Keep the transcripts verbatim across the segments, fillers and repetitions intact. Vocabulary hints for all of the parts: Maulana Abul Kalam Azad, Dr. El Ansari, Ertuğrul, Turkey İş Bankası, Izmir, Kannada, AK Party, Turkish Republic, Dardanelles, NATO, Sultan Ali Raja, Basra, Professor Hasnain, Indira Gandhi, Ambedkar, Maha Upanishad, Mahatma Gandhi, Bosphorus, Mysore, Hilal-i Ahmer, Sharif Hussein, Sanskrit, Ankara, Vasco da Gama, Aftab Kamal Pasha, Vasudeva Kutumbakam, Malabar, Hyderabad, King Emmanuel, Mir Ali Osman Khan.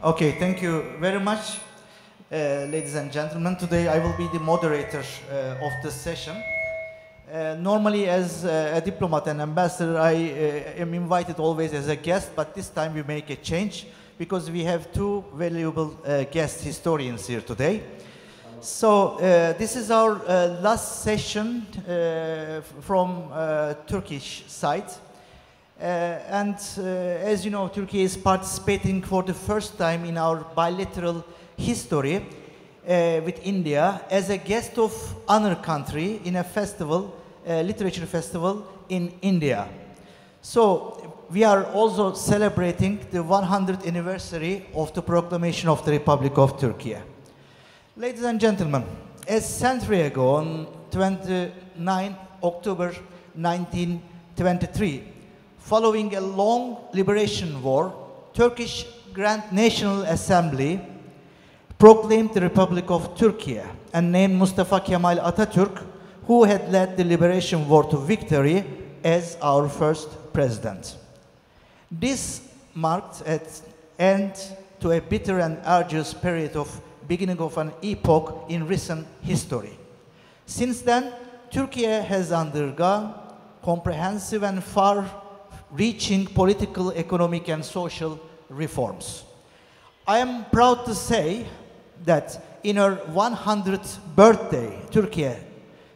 Okay, thank you very much, uh, ladies and gentlemen. Today I will be the moderator uh, of this session. Uh, normally, as uh, a diplomat and ambassador, I uh, am invited always as a guest, but this time we make a change because we have two valuable uh, guest historians here today. So uh, this is our uh, last session uh, from uh, Turkish side. Uh, and uh, as you know, Turkey is participating for the first time in our bilateral history uh, with India as a guest of honor country in a festival, uh, literature festival in India. So we are also celebrating the one hundredth anniversary of the proclamation of the Republic of Turkey. Ladies and gentlemen, a century ago, on the twenty-ninth of October nineteen twenty-three, following a long liberation war, Turkish Grand National Assembly proclaimed the Republic of Turkey and named Mustafa Kemal Atatürk, who had led the liberation war to victory, as our first president. This marked an end to a bitter and arduous period of beginning of an epoch in recent history. Since then, Turkey has undergone comprehensive and far reaching political, economic, and social reforms. I am proud to say that in her one hundredth birthday, Turkey,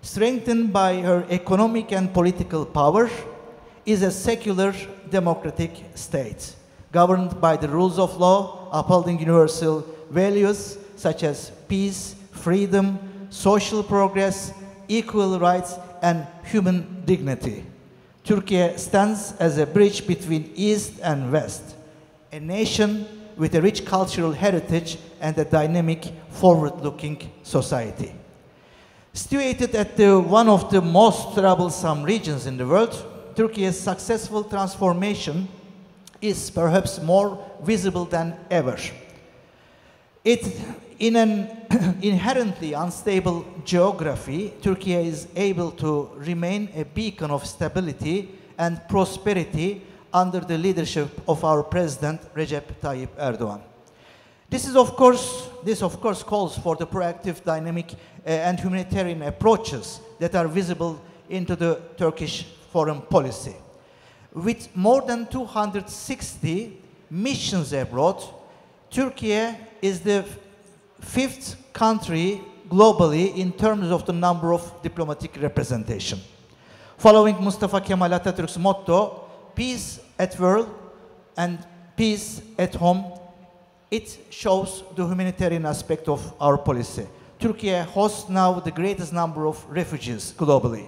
strengthened by her economic and political power, is a secular democratic state, governed by the rules of law, upholding universal values such as peace, freedom, social progress, equal rights, and human dignity. Turkey stands as a bridge between East and West, a nation with a rich cultural heritage and a dynamic, forward-looking society. Situated at the, one of the most troublesome regions in the world, Turkey's successful transformation is perhaps more visible than ever. It, in an inherently unstable geography, Turkey is able to remain a beacon of stability and prosperity under the leadership of our president, Recep Tayyip Erdoğan. This is, of course, this of course calls for the proactive, dynamic, uh, and humanitarian approaches that are visible into the Turkish foreign policy. With more than two hundred sixty missions abroad, Turkey is the fifth country globally in terms of the number of diplomatic representation. Following Mustafa Kemal Atatürk's motto, peace at world and peace at home, it shows the humanitarian aspect of our policy. Turkey hosts now the greatest number of refugees globally.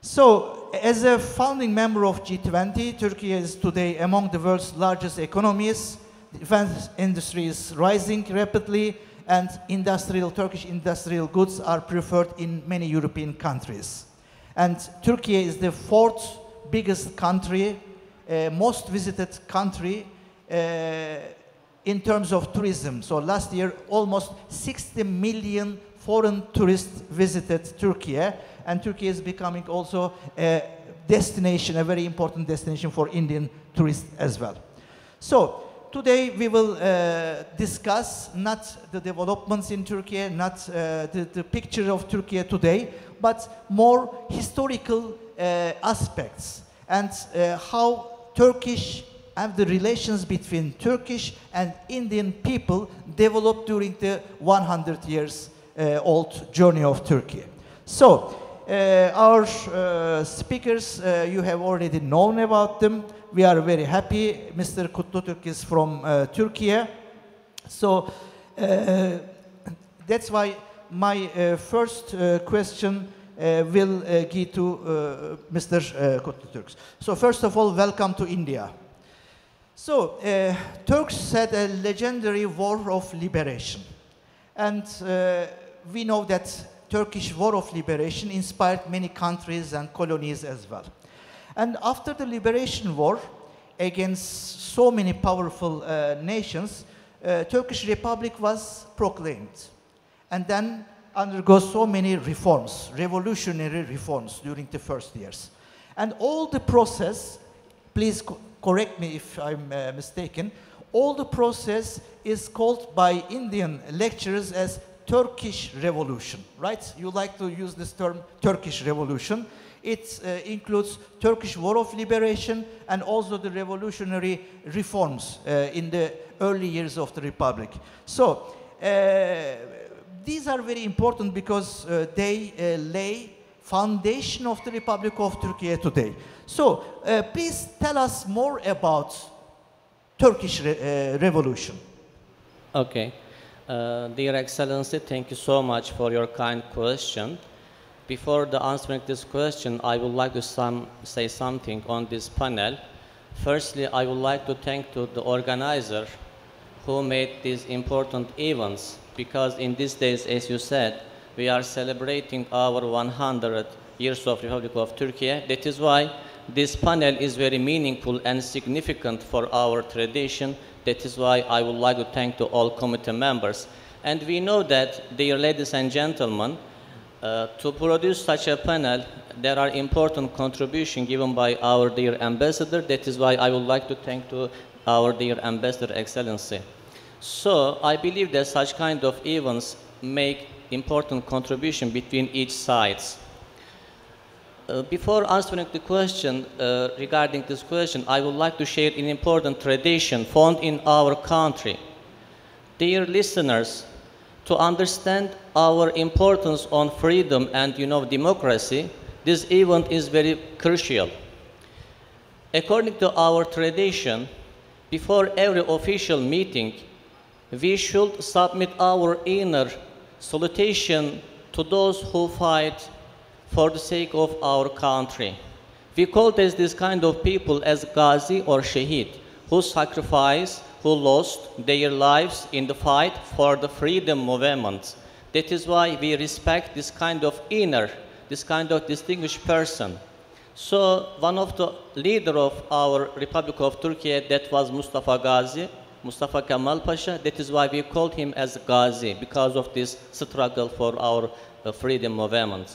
So, as a founding member of G twenty, Turkey is today among the world's largest economies. Defense industry is rising rapidly, and industrial Turkish industrial goods are preferred in many European countries. And Turkey is the fourth biggest country, uh, most visited country uh, in terms of tourism. So last year, almost sixty million foreign tourists visited Turkey, and Turkey is becoming also a destination, a very important destination for Indian tourists as well. So, today we will uh, discuss not the developments in Turkey, not uh, the, the picture of Turkey today, but more historical uh, aspects and uh, how Turkish and the relations between Turkish and Indian people developed during the one hundred years uh, old journey of Turkey. So, uh, our uh, speakers, uh, you have already known about them. We are very happy. Mister Kutlutürk is from uh, Turkey. So uh, that's why my uh, first uh, question uh, will uh, give to uh, Mister Uh, Kutlutürk. So first of all, welcome to India. So uh, Turks had a legendary war of liberation. And uh, we know that Turkish war of liberation inspired many countries and colonies as well. And after the liberation war against so many powerful uh, nations, uh, Turkish Republic was proclaimed and then undergoes so many reforms, revolutionary reforms during the first years. And all the process, please co correct me if I'm uh, mistaken, All the process is called by Indian lecturers as Turkish Revolution, right? You like to use this term, Turkish Revolution. It uh, includes Turkish War of Liberation and also the revolutionary reforms uh, in the early years of the Republic. So uh, these are very important because uh, they uh, lay foundation of the Republic of Turkey today. So uh, please tell us more about Turkish re uh, Revolution. Okay. Uh, dear Excellency, thank you so much for your kind question. Before the answering this question, I would like to some, say something on this panel. Firstly, I would like to thank to the organizer who made these important events, because in these days, as you said, we are celebrating our one hundred years of Republic of Turkey. That is why this panel is very meaningful and significant for our tradition. That is why I would like to thank to all committee members. And we know that, dear ladies and gentlemen, Uh, to produce such a panel, there are important contributions given by our dear ambassador. That is why I would like to thank to our dear ambassador, Excellency. So I believe that such kind of events make important contribution between each sides. Uh, before answering the question uh, regarding this question, I would like to share an important tradition found in our country. Dear listeners, to understand our importance on freedom and, you know, democracy, this event is very crucial. According to our tradition, before every official meeting, we should submit our inner salutation to those who fight for the sake of our country. We call this, this kind of people as Ghazi or Shahid, who sacrifice, who lost their lives in the fight for the freedom movement. That is why we respect this kind of inner, this kind of distinguished person. So one of the leader of our Republic of Turkey, that was Mustafa Gazi, Mustafa Kemal Pasha. That is why we called him as Gazi, because of this struggle for our uh, freedom movement.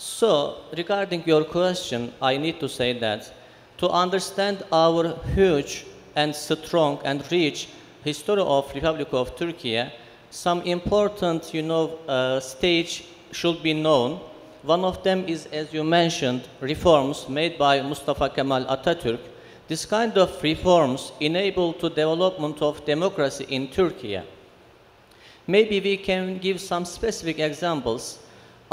So regarding your question, I need to say that to understand our huge and strong and rich history of Republic of Turkey, some important, you know, uh, stage should be known. One of them is, as you mentioned, reforms made by Mustafa Kemal Atatürk. This kind of reforms enabled the development of democracy in Turkey. Maybe we can give some specific examples.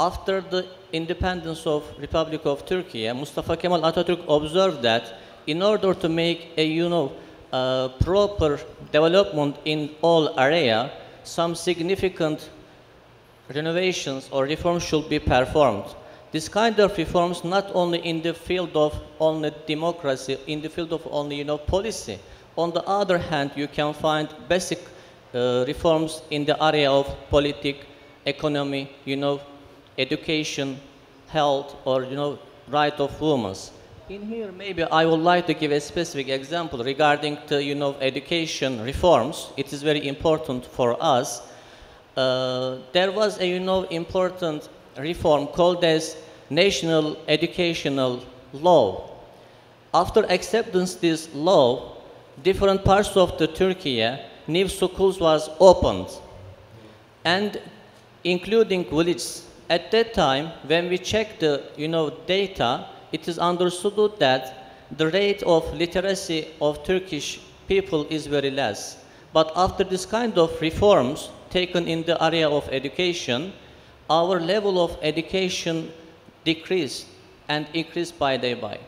After the independence of Republic of Turkey, Mustafa Kemal Atatürk observed that in order to make a, you know, Uh, proper development in all area, some significant renovations or reforms should be performed. This kind of reforms not only in the field of only democracy, in the field of only, you know, policy. On the other hand, you can find basic uh, reforms in the area of politics, economy, you know, education, health, or, you know, right of women. In here, maybe I would like to give a specific example regarding the, you know, education reforms. It is very important for us. Uh, there was a, you know, important reform called as National Educational Law. After acceptance this law, different parts of the Turkey, new schools was opened, and including villages. At that time, when we checked the, you know, data, it is understood that the rate of literacy of Turkish people is very less. But after this kind of reforms taken in the area of education, our level of education decreased and increased by day by.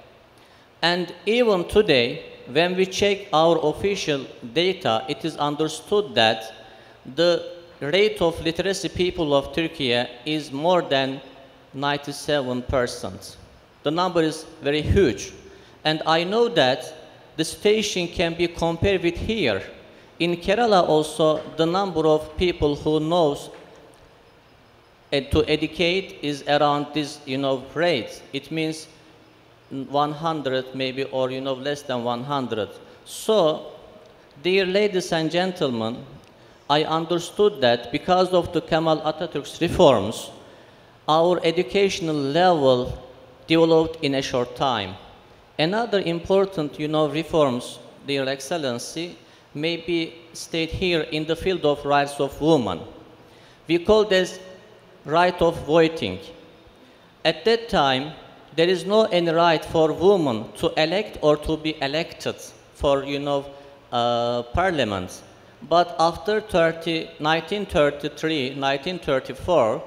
And even today, when we check our official data, it is understood that the rate of literacy people of Turkey is more than ninety-seven percent. The number is very huge. And I know that the situation can be compared with here. In Kerala also, the number of people who knows and to educate is around this, you know, rate. It means one hundred maybe, or, you know, less than one hundred. So, dear ladies and gentlemen, I understood that because of the Kemal Atatürk's reforms, our educational level developed in a short time. Another important, you know, reforms, dear Excellency, may be stated here in the field of rights of women. We call this right of voting. At that time, there is no any right for women to elect or to be elected for, you know, uh, parliaments. But after nineteen thirty-three, nineteen thirty-four,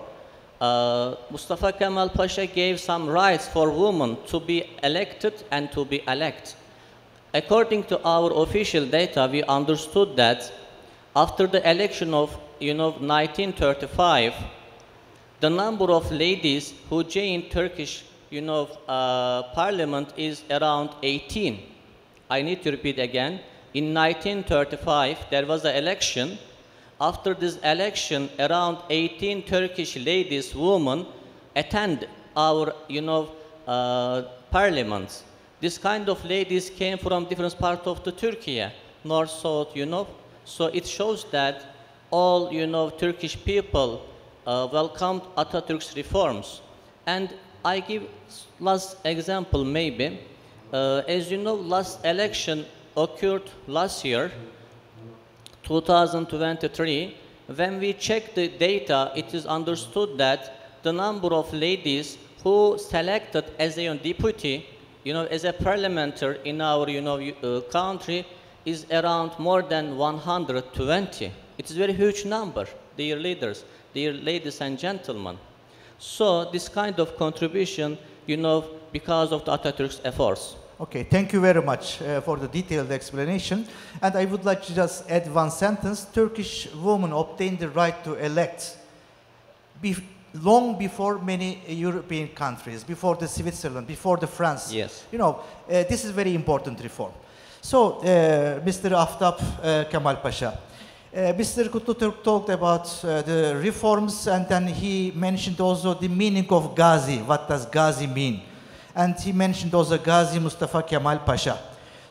uh, Mustafa Kemal Pasha gave some rights for women to be elected and to be elected. According to our official data, we understood that after the election of, you know, nineteen thirty-five, the number of ladies who joined Turkish, you know, uh, parliament is around eighteen. I need to repeat again. In nineteen thirty-five, there was an election. After this election, around eighteen Turkish ladies, women, attend our, you know, uh, parliaments. This kind of ladies came from different parts of the Turkey, north, south, you know. So it shows that all, you know, Turkish people uh, welcomed Atatürk's reforms. And I give last example, maybe. Uh, as you know, last election occurred last year, two thousand twenty-three. When we check the data, it is understood that the number of ladies who selected as a deputy, you know, as a parliamentary in our, you know, uh, country is around more than one hundred twenty. It is a very huge number, dear leaders, dear ladies and gentlemen. So this kind of contribution, you know, because of the Atatürk's efforts. Okay, thank you very much uh, for the detailed explanation. And I would like to just add one sentence. Turkish women obtained the right to elect Be long before many European countries, before the Switzerland, before the France. Yes. You know, uh, this is very important reform. So, uh, Mister Aftab uh, Kemal Pasha, uh, Mister Kutlutürk talked about uh, the reforms, and then he mentioned also the meaning of Gazi. What does Gazi mean? And he mentioned also Gazi Mustafa Kemal Pasha.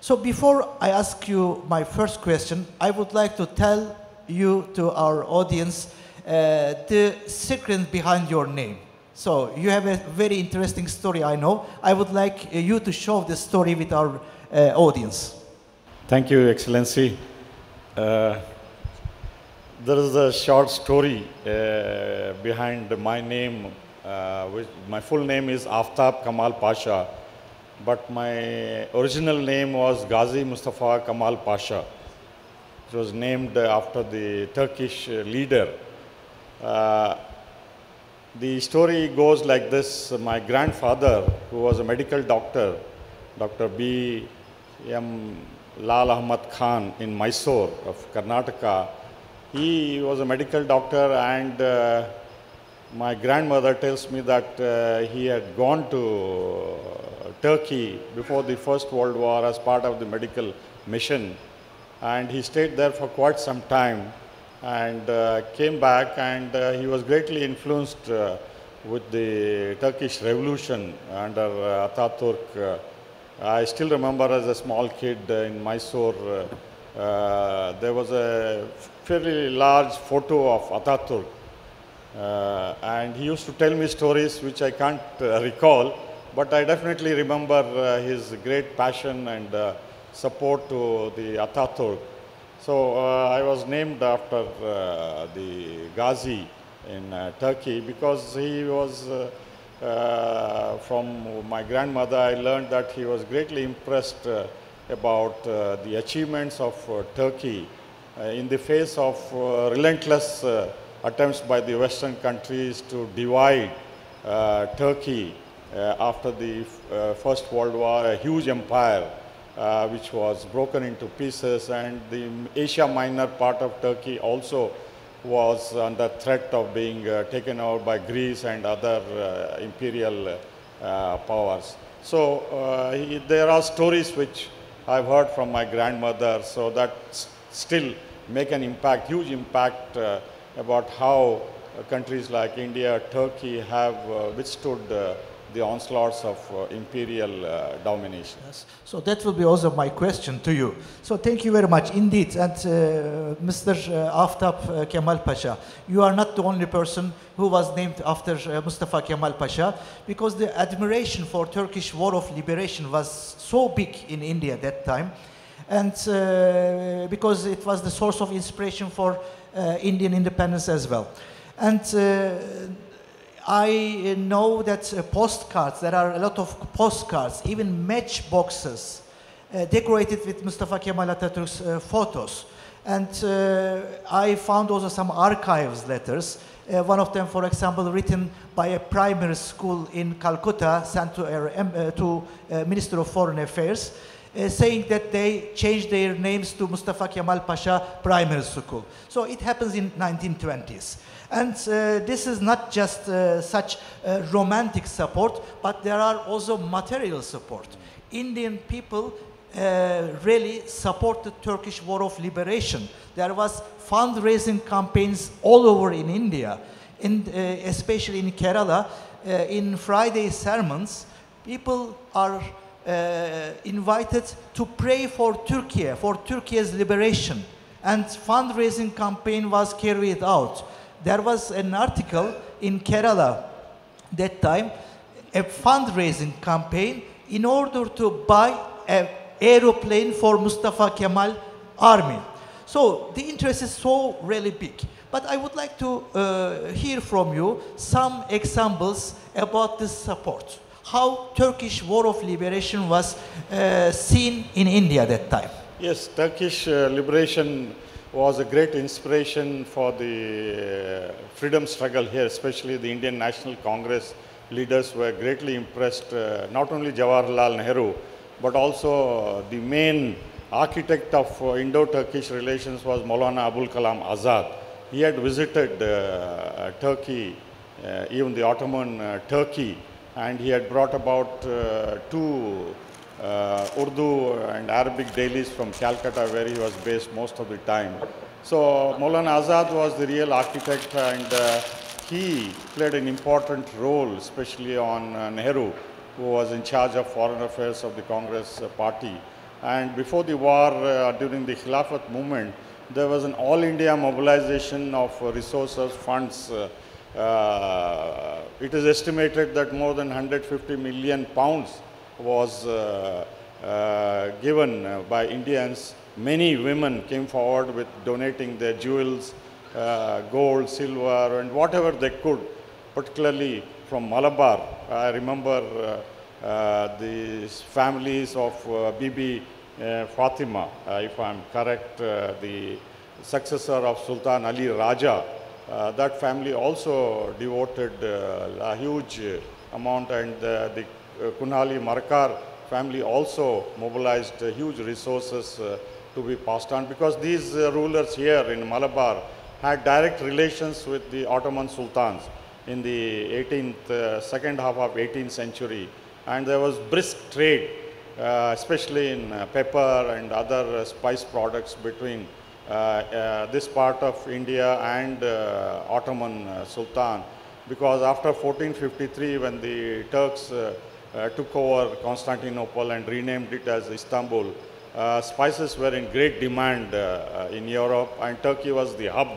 So, before I ask you my first question, I would like to tell you, to our audience, Uh, the secret behind your name. So you have a very interesting story, I know. I would like uh, you to show the story with our uh, audience. Thank you, Excellency. Uh, there is a short story uh, behind my name. Uh, which my full name is Aftab Kamal Pasha, but my original name was Gazi Mustafa Kemal Pasha. It was named after the Turkish leader. Uh, the story goes like this. My grandfather, who was a medical doctor, Doctor B. M. Lal Ahmad Khan in Mysore of Karnataka, he was a medical doctor, and uh, my grandmother tells me that uh, he had gone to Turkey before the First World War as part of the medical mission, and he stayed there for quite some time. And uh, came back, and uh, he was greatly influenced uh, with the Turkish revolution under uh, Atatürk. Uh, I still remember as a small kid uh, in Mysore, uh, uh, there was a fairly large photo of Atatürk. Uh, and he used to tell me stories which I can't uh, recall, but I definitely remember uh, his great passion and uh, support to the Atatürk. So uh, I was named after uh, the Gazi in uh, Turkey, because he was, uh, uh, from my grandmother, I learned that he was greatly impressed uh, about uh, the achievements of uh, Turkey uh, in the face of uh, relentless uh, attempts by the Western countries to divide uh, Turkey uh, after the uh, First World War, a huge empire. Uh, which was broken into pieces, and the Asia Minor part of Turkey also was under threat of being uh, taken over by Greece and other uh, imperial uh, powers. So uh, he, there are stories which I've heard from my grandmother, so that still make an impact, huge impact uh, about how uh, countries like India, Turkey have uh, withstood uh, the onslaughts of uh, imperial uh, domination. Yes. So that will be also my question to you. So thank you very much indeed. And uh, Mister Uh, Aftab uh, Kemal Pasha, you are not the only person who was named after uh, Mustafa Kemal Pasha, because the admiration for Turkish War of Liberation was so big in India at that time. and uh, because it was the source of inspiration for uh, Indian independence as well. And uh, I know that uh, postcards, there are a lot of postcards, even matchboxes uh, decorated with Mustafa Kemal Atatürk's uh, photos. And uh, I found also some archives letters, uh, one of them, for example, written by a primary school in Calcutta, sent to, uh, to uh, Minister of Foreign Affairs, uh, saying that they changed their names to Mustafa Kemal Pasha Primary School. So it happens in nineteen twenties. And uh, this is not just uh, such uh, romantic support, but there are also material support. Indian people Uh, really support the Turkish War of Liberation. There was fundraising campaigns all over in India, in, uh, especially in Kerala. Uh, in Friday sermons, people are uh, invited to pray for Turkey, for Turkey's liberation. And fundraising campaign was carried out. There was an article in Kerala that time, a fundraising campaign in order to buy a aeroplane for Mustafa Kemal Army. So the interest is so really big. But I would like to uh, hear from you some examples about this support. How Turkish War of Liberation was uh, seen in India that time? Yes, Turkish uh, liberation was a great inspiration for the uh, freedom struggle here, especially the Indian National Congress leaders were greatly impressed, uh, not only Jawaharlal Nehru, but also the main architect of Indo-Turkish relations was Maulana Abul Kalam Azad. He had visited uh, Turkey, uh, even the Ottoman uh, Turkey, and he had brought about uh, two uh, Urdu and Arabic dailies from Calcutta, where he was based most of the time. So Maulana Azad was the real architect, and uh, he played an important role, especially on uh, Nehru, who was in charge of foreign affairs of the Congress uh, party. And before the war, uh, during the Khilafat movement, there was an all-India mobilization of uh, resources, funds. Uh, uh, it is estimated that more than one hundred fifty million pounds was uh, uh, given uh, by Indians. Many women came forward with donating their jewels, uh, gold, silver, and whatever they could, particularly from Malabar. I remember uh, uh, the families of uh, Bibi uh, Fatima, uh, if I'm correct, uh, the successor of Sultan Ali Raja. Uh, that family also devoted uh, a huge amount, and uh, the uh, Kunhali-Markar family also mobilized uh, huge resources uh, to be passed on, because these uh, rulers here in Malabar had direct relations with the Ottoman sultans in the eighteenth, uh, second half of eighteenth century. And there was brisk trade, uh, especially in uh, pepper and other uh, spice products between uh, uh, this part of India and uh, Ottoman uh, Sultan. Because after fourteen fifty-three, when the Turks uh, uh, took over Constantinople and renamed it as Istanbul, uh, spices were in great demand uh, uh, in Europe, and Turkey was the hub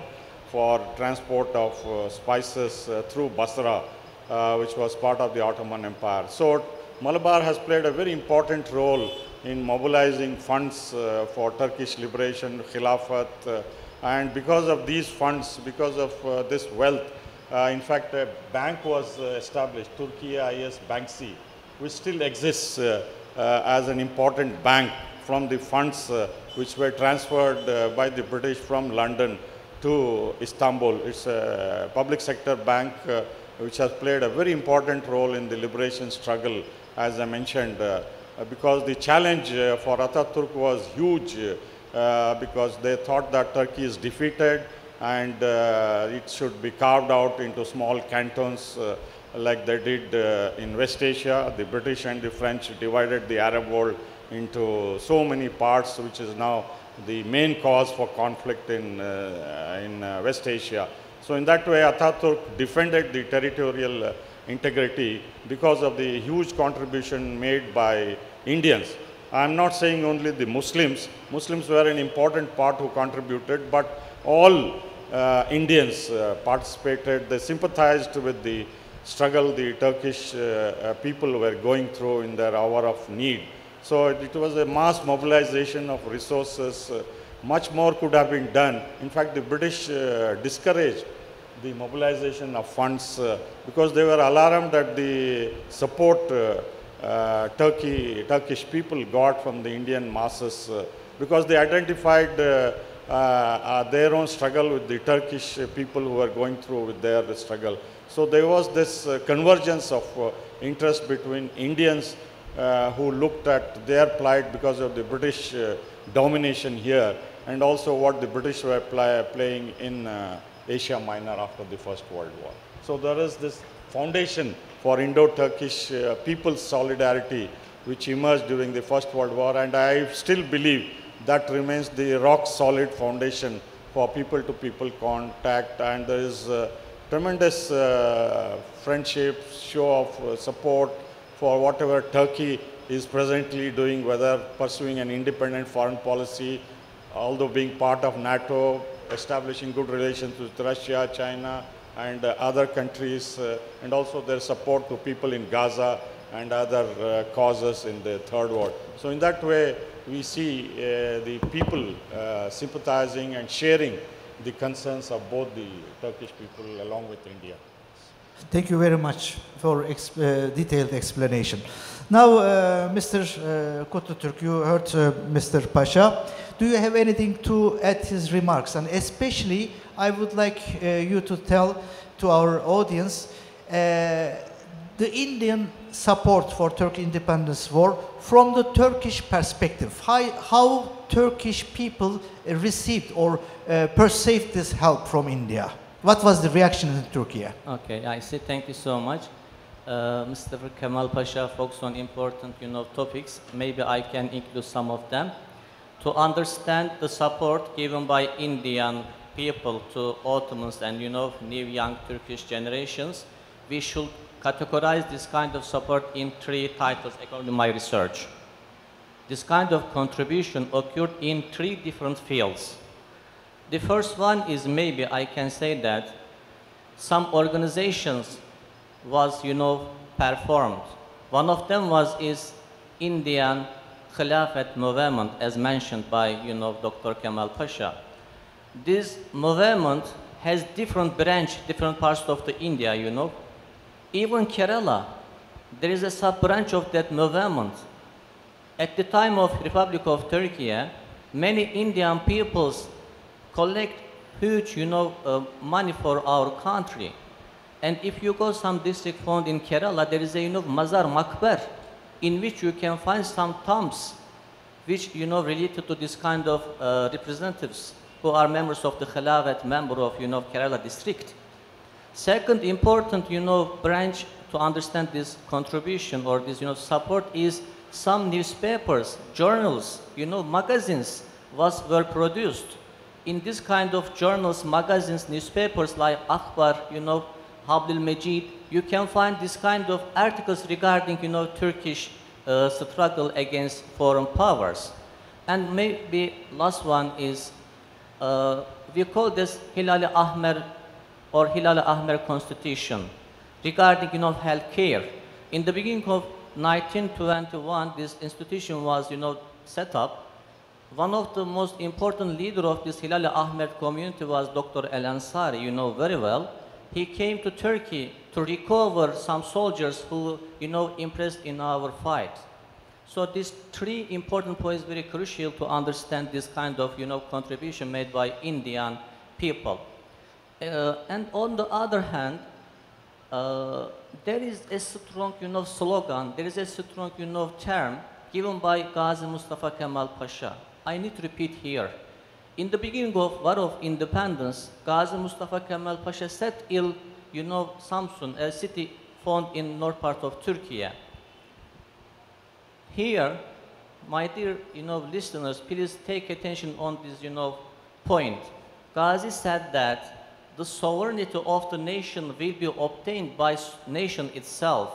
for transport of uh, spices uh, through Basra, uh, which was part of the Ottoman Empire. So Malabar has played a very important role in mobilizing funds uh, for Turkish liberation, Khilafat, uh, and because of these funds, because of uh, this wealth, uh, in fact, a bank was uh, established, Turkey İş Bankası, which still exists uh, uh, as an important bank from the funds uh, which were transferred uh, by the British from London to Istanbul. It's a public sector bank uh, which has played a very important role in the liberation struggle, as I mentioned, uh, because the challenge uh, for Atatürk was huge, uh, because they thought that Turkey is defeated and uh, it should be carved out into small cantons uh, like they did uh, in West Asia. The British and the French divided the Arab world into so many parts, which is now the main cause for conflict in, uh, in uh, West Asia. So in that way, Atatürk defended the territorial uh, integrity because of the huge contribution made by Indians. I'm not saying only the Muslims. Muslims were an important part who contributed, but all uh, Indians uh, participated. They sympathized with the struggle the Turkish uh, uh, people were going through in their hour of need. So it, it was a mass mobilization of resources. Uh, much more could have been done. In fact, the British uh, discouraged the mobilization of funds uh, because they were alarmed that the support uh, uh, Turkey, Turkish people got from the Indian masses uh, because they identified uh, uh, uh, their own struggle with the Turkish people who were going through with their struggle. So there was this uh, convergence of uh, interest between Indians uh, who looked at their plight because of the British uh, domination here, and also what the British were play, playing in uh, Asia Minor after the First World War. So there is this foundation for Indo-Turkish uh, people's solidarity which emerged during the First World War, and I still believe that remains the rock solid foundation for people-to-people contact, and there is uh, tremendous uh, friendship, show of uh, support for whatever Turkey is presently doing, whether pursuing an independent foreign policy, although being part of NATO, establishing good relations with Russia, China, and uh, other countries, uh, and also their support to people in Gaza and other uh, causes in the Third World. So in that way, we see uh, the people uh, sympathizing and sharing the concerns of both the Turkish people along with India. Thank you very much for exp uh, detailed explanation. Now, uh, Mister Uh, Kutlutürk, you heard uh, Mister Pasha. Do you have anything to add his remarks? And especially, I would like uh, you to tell to our audience uh, the Indian support for Turkish independence war from the Turkish perspective. How, how Turkish people uh, received or uh, perceived this help from India? What was the reaction in Turkey? Okay, I see. Thank you so much. Uh, Mustafa Kemal Pasha focused on important, you know, topics. Maybe I can include some of them. To understand the support given by Indian people to Ottomans and, you know, new young Turkish generations, we should categorize this kind of support in three titles according to my research. This kind of contribution occurred in three different fields. The first one is, maybe I can say that some organizations was, you know, performed. One of them was is Indian Khilafat movement, as mentioned by, you know, Doctor Kemal Pasha. This movement has different branch, different parts of the India, you know. Even Kerala, there is a sub-branch of that movement. At the time of Republic of Turkey, many Indian peoples collect huge, you know, uh, money for our country. And if you go some district found in Kerala, there is a, you know, Mazar Makbar, in which you can find some tombs, which, you know, related to this kind of uh, representatives who are members of the Khilafat, member of, you know, Kerala district. Second important, you know, branch to understand this contribution or this, you know, support is some newspapers, journals, you know, magazines was, were produced. In this kind of journals, magazines, newspapers like Akbar, you know, Habdul Majid, you can find this kind of articles regarding, you know, Turkish uh, struggle against foreign powers. And maybe last one is, uh, we call this Hilal-i Ahmer or Hilal-i Ahmer Constitution regarding, you know, health care. In the beginning of nineteen twenty-one, this institution was, you know, set up. One of the most important leaders of this Hilal-i Ahmed community was Doctor El Ansari, you know very well. He came to Turkey to recover some soldiers who, you know, impressed in our fight. So these three important points are very crucial to understand this kind of, you know, contribution made by Indian people. Uh, and on the other hand, uh, there is a strong, you know, slogan, there is a strong, you know, term given by Ghazi Mustafa Kemal Pasha. I need to repeat here. In the beginning of War of Independence, Ghazi Mustafa Kemal Pasha set ill, you know, Samsun, a city found in north part of Turkey. Here, my dear, you know, listeners, please take attention on this, you know, point. Ghazi said that the sovereignty of the nation will be obtained by nation itself.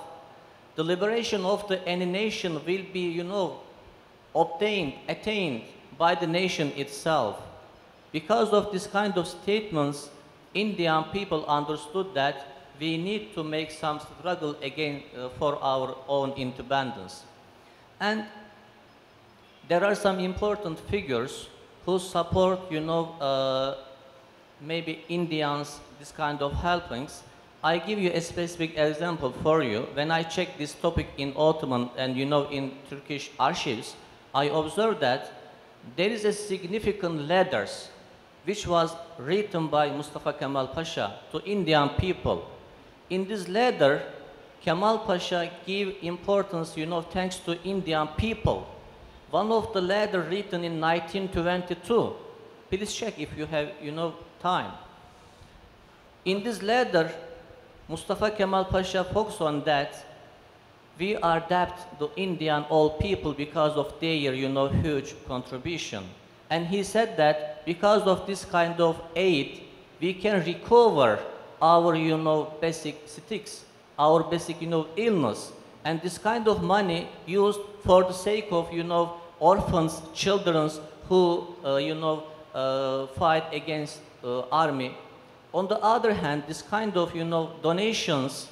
The liberation of the any nation will be, you know, obtained, attained by the nation itself. Because of this kind of statements, Indian people understood that we need to make some struggle again uh, for our own independence. And there are some important figures who support, you know, uh, maybe Indians, this kind of helpings. I give you a specific example for you. When I checked this topic in Ottoman and, you know, in Turkish archives, I observed that there is a significant letters which was written by Mustafa Kemal Pasha to Indian people. In this letter, Kemal Pasha gave importance, you know, thanks to Indian people. One of the letter written in nineteen twenty-two. Please check if you have, you know, time. In this letter, Mustafa Kemal Pasha focused on that we are debt to Indian old people because of their, you know, huge contribution. And he said that because of this kind of aid, we can recover our, you know, basic sticks, our basic, you know, illness. And this kind of money used for the sake of, you know, orphans, children who, uh, you know, uh, fight against uh, army. On the other hand, this kind of, you know, donations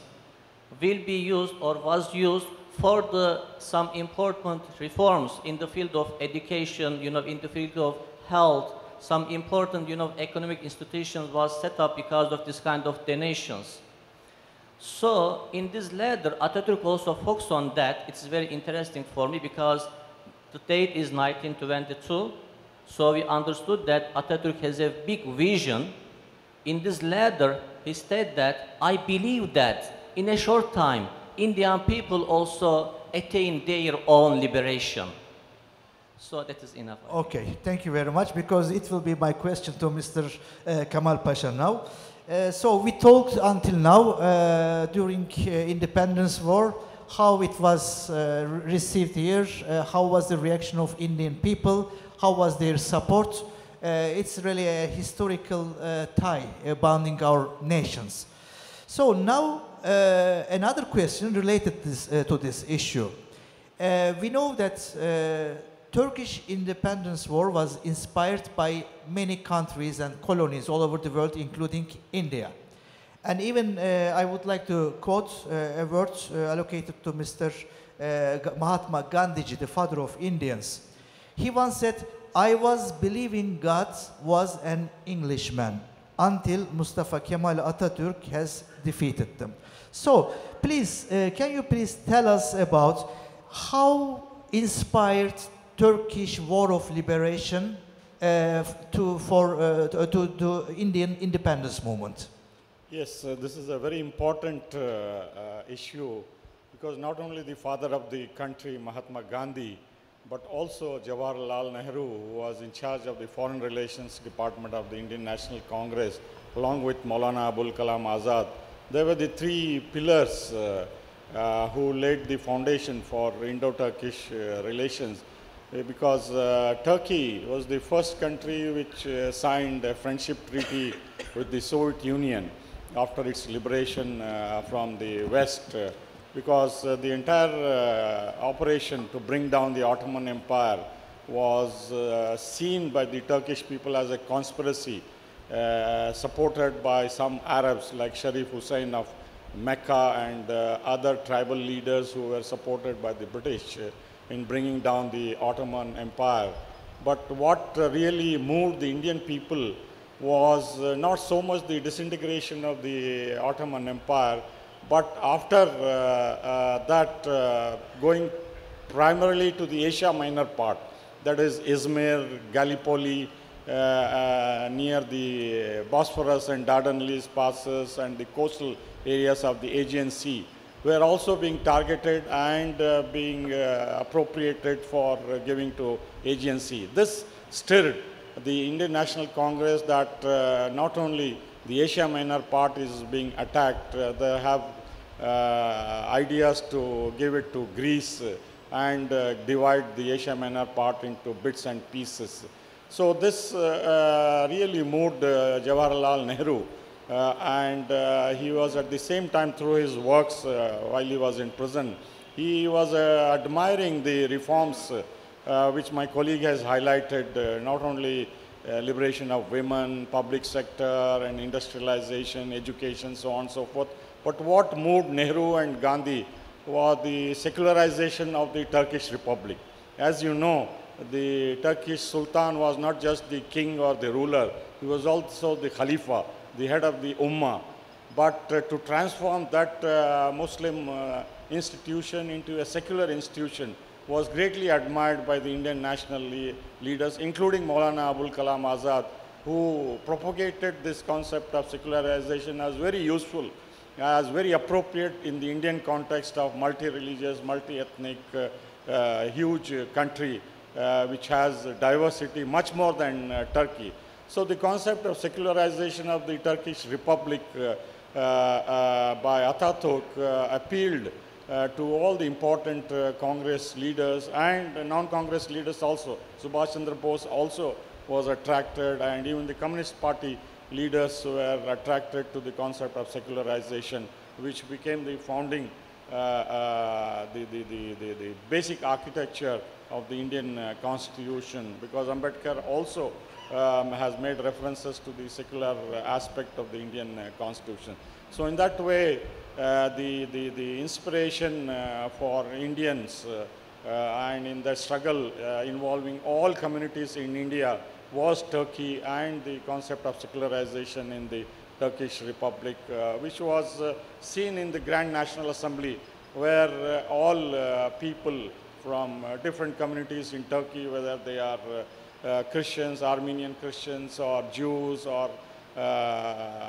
will be used or was used for the, some important reforms in the field of education, you know, in the field of health. Some important, you know, economic institutions was set up because of this kind of donations. So in this letter, Atatürk also focused on that. It's very interesting for me because the date is nineteen twenty-two. So we understood that Atatürk has a big vision. In this letter, he said that, I believe that in a short time, Indian people also attain their own liberation. So that is enough. Okay, thank you very much, because it will be my question to Mister Uh, Kemal Pasha now. Uh, so we talked until now uh, during uh, independence war, how it was uh, received here, uh, how was the reaction of Indian people, how was their support. Uh, it's really a historical uh, tie uh, bonding our nations. So now uh, another question related this, uh, to this issue. Uh, we know that uh, Turkish independence war was inspired by many countries and colonies all over the world, including India. And even uh, I would like to quote uh, a word uh, allocated to Mister Uh, Mahatma Gandhiji, the father of Indians. He once said, I was believing God was an Englishman until Mustafa Kemal Atatürk has defeated them. So please, uh, can you please tell us about how inspired Turkish War of Liberation uh, to, for, uh, to, to Indian independence movement? Yes, uh, this is a very important uh, uh, issue, because not only the father of the country, Mahatma Gandhi, but also Jawaharlal Nehru, who was in charge of the Foreign Relations Department of the Indian National Congress, along with Maulana Abul Kalam Azad. They were the three pillars uh, uh, who laid the foundation for Indo-Turkish uh, relations, because uh, Turkey was the first country which uh, signed a friendship treaty with the Soviet Union after its liberation uh, from the West. Uh, because uh, the entire uh, operation to bring down the Ottoman Empire was uh, seen by the Turkish people as a conspiracy uh, supported by some Arabs like Sharif Hussein of Mecca and uh, other tribal leaders who were supported by the British uh, in bringing down the Ottoman Empire. But what uh, really moved the Indian people was uh, not so much the disintegration of the Ottoman Empire, but after uh, uh, that, uh, going primarily to the Asia Minor part, that is Izmir, Gallipoli, uh, uh, near the Bosphorus and Dardanelles passes and the coastal areas of the Aegean Sea, were also being targeted and uh, being uh, appropriated for uh, giving to Aegean Sea. This stirred the Indian National Congress that uh, not only the Asia Minor part is being attacked. Uh, they have uh, ideas to give it to Greece and uh, divide the Asia Minor part into bits and pieces. So this uh, uh, really moved uh, Jawaharlal Nehru. Uh, and uh, he was at the same time, through his works uh, while he was in prison, he was uh, admiring the reforms uh, which my colleague has highlighted, uh, not only Uh, liberation of women, public sector, and industrialization, education, so on and so forth. But what moved Nehru and Gandhi was the secularization of the Turkish Republic. As you know, the Turkish Sultan was not just the king or the ruler, he was also the Khalifa, the head of the Ummah. But uh, to transform that uh, Muslim uh, institution into a secular institution was greatly admired by the Indian national le leaders, including Maulana Abul Kalam Azad, who propagated this concept of secularization as very useful, as very appropriate in the Indian context of multi-religious, multi-ethnic, uh, uh, huge country, uh, which has diversity much more than uh, Turkey. So the concept of secularization of the Turkish Republic uh, uh, uh, by Atatürk uh, appealed uh, to all the important uh, Congress leaders and uh, non-Congress leaders also. Subhash Chandra Bose also was attracted, and even the Communist Party leaders were attracted to the concept of secularization, which became the founding, uh, uh, the, the, the, the, the basic architecture of the Indian uh, Constitution, because Ambedkar also um, has made references to the secular aspect of the Indian uh, Constitution. So in that way, uh, the, the, the inspiration uh, for Indians uh, uh, and in the struggle uh, involving all communities in India was Turkey and the concept of secularization in the Turkish Republic, uh, which was uh, seen in the Grand National Assembly, where uh, all uh, people from uh, different communities in Turkey, whether they are uh, uh, Christians, Armenian Christians, or Jews, or uh,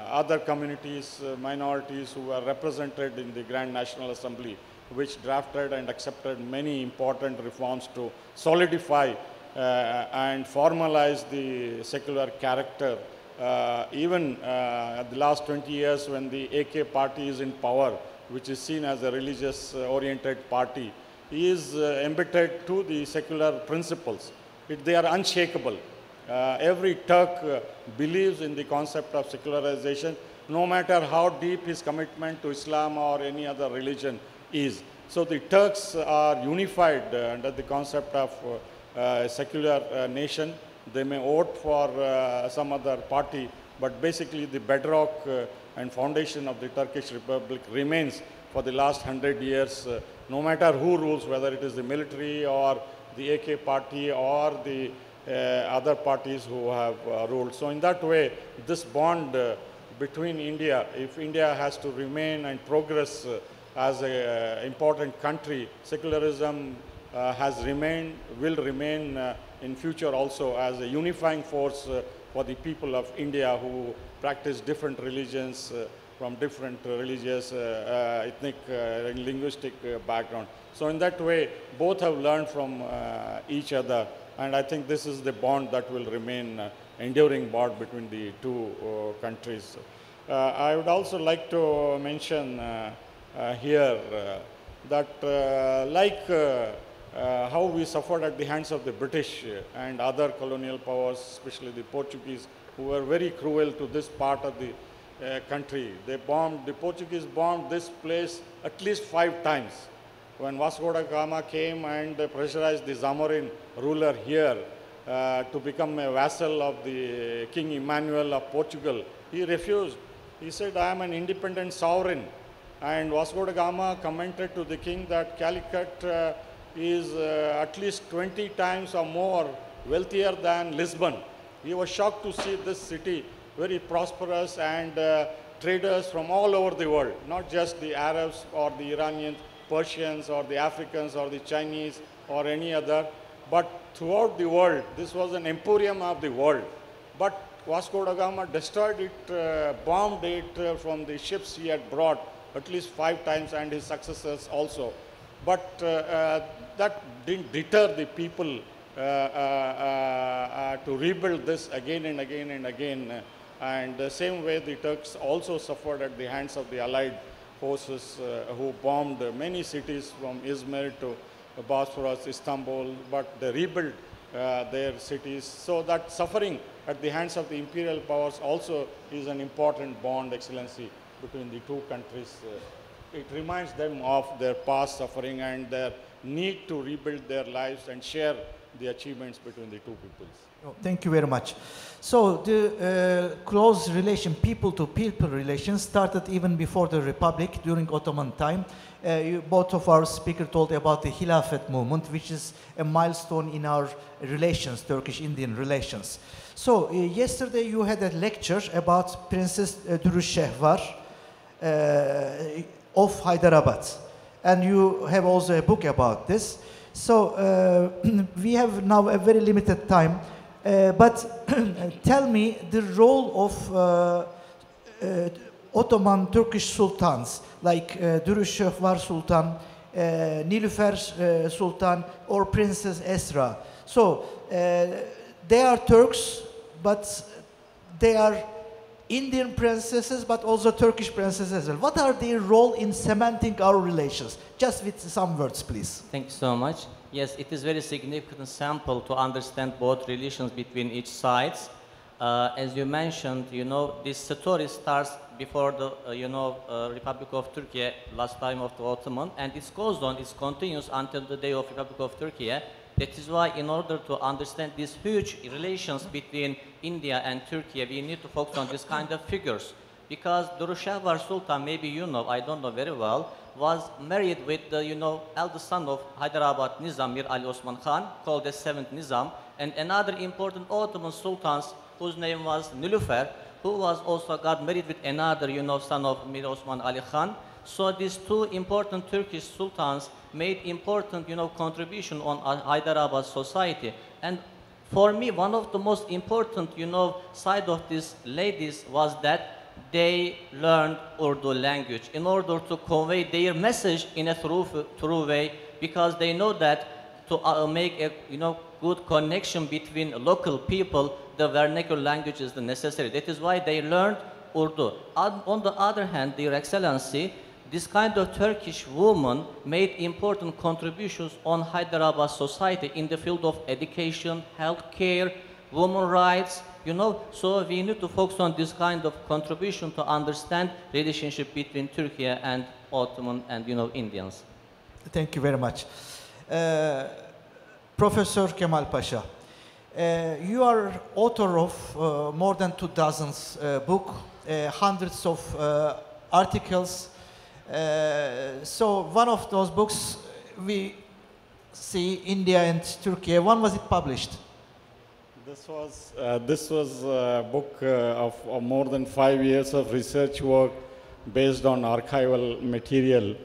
other communities, uh, minorities who were represented in the Grand National Assembly, which drafted and accepted many important reforms to solidify Uh, and formalize the secular character. Uh, even uh, at the last twenty years, when the A K party is in power, which is seen as a religious-oriented party, is uh, embedded to the secular principles. It, they are unshakable. Uh, every Turk uh, believes in the concept of secularization, no matter how deep his commitment to Islam or any other religion is. So the Turks are unified uh, under the concept of uh, Uh, a secular uh, nation. They may vote for uh, some other party, but basically the bedrock uh, and foundation of the Turkish Republic remains for the last hundred years, uh, no matter who rules, whether it is the military or the A K party or the uh, other parties who have uh, ruled. So in that way, this bond uh, between India, if India has to remain and progress uh, as an uh, important country, secularism Uh, has remained, will remain uh, in future also as a unifying force uh, for the people of India who practice different religions uh, from different religious, uh, uh, ethnic, uh, and linguistic uh, background. So in that way, both have learned from uh, each other, and I think this is the bond that will remain uh, enduring bond between the two uh, countries. Uh, I would also like to mention uh, uh, here uh, that uh, like uh, Uh, how we suffered at the hands of the British and other colonial powers, especially the Portuguese, who were very cruel to this part of the uh, country. They bombed, the Portuguese bombed this place at least five times. When Vasco da Gama came and uh, pressurized the Zamorin ruler here uh, to become a vassal of the King Emmanuel of Portugal, he refused. He said, "I am an independent sovereign." And Vasco da Gama commented to the king that Calicut uh, is uh, at least twenty times or more wealthier than Lisbon. He was shocked to see this city very prosperous and uh, traders from all over the world, not just the Arabs or the Iranians, Persians or the Africans or the Chinese or any other, but throughout the world. This was an emporium of the world. But Vasco da Gama destroyed it, uh, bombed it uh, from the ships he had brought at least five times, and his successors also. But uh, uh, that didn't deter the people uh, uh, uh, to rebuild this again and again and again. And the same way, the Turks also suffered at the hands of the Allied forces uh, who bombed many cities from Izmir to Bosphorus, Istanbul, but they rebuilt uh, their cities. So that suffering at the hands of the imperial powers also is an important bond, Excellency, between the two countries. Uh, it reminds them of their past suffering and their need to rebuild their lives and share the achievements between the two peoples. Oh, thank you very much. So the uh, close relation, people-to-people relations, started even before the Republic during Ottoman time. Uh, you, both of our speakers told about the Khilafat movement, which is a milestone in our relations, Turkish-Indian relations. So uh, yesterday you had a lecture about Princess uh, Dürrüşehvar uh, of Hyderabad, and you have also a book about this. So uh, we have now a very limited time, uh, but tell me the role of uh, uh, Ottoman Turkish sultans like uh, Dürrüşehvar Sultan, uh, Nilufer uh, Sultan, or Princess Esra. So uh, they are Turks, but they are Indian princesses, but also Turkish princesses as well. What are their role in cementing our relations? Just with some words, please. Thank you so much. Yes, it is very significant sample to understand both relations between each sides. Uh, as you mentioned, you know, this story starts before the, uh, you know, uh, Republic of Turkey, last time of the Ottoman, and it goes on, it continues until the day of Republic of Turkey. That is why, in order to understand these huge relations between India and Turkey, we need to focus on this kind of figures. Because Dürrüşehvar Sultan, maybe you know, I don't know very well, was married with the, you know, eldest son of Hyderabad Nizam, Mir Ali Osman Khan, called the seventh Nizam, and another important Ottoman sultans whose name was Nilufer, who was also got married with another, you know, son of Mir Osman Ali Khan. So these two important Turkish sultans made important, you know, contribution on Hyderabad society. And for me, one of the most important, you know, side of these ladies was that they learned Urdu language in order to convey their message in a true, true way, because they know that to uh, make a, you know, good connection between local people, the vernacular language is necessary. That is why they learned Urdu. On the other hand, Your Excellency, this kind of Turkish woman made important contributions on Hyderabad society in the field of education, healthcare, women rights, you know. So we need to focus on this kind of contribution to understand relationship between Turkey and Ottoman and, you know, Indians. Thank you very much. Uh, Professor Kemal Pasha, uh, you are author of uh, more than two dozens uh, books, uh, hundreds of uh, articles. Uh, so one of those books we see India and Turkey. When was it published? This was uh, this was a book uh, of, of more than five years of research work based on archival material.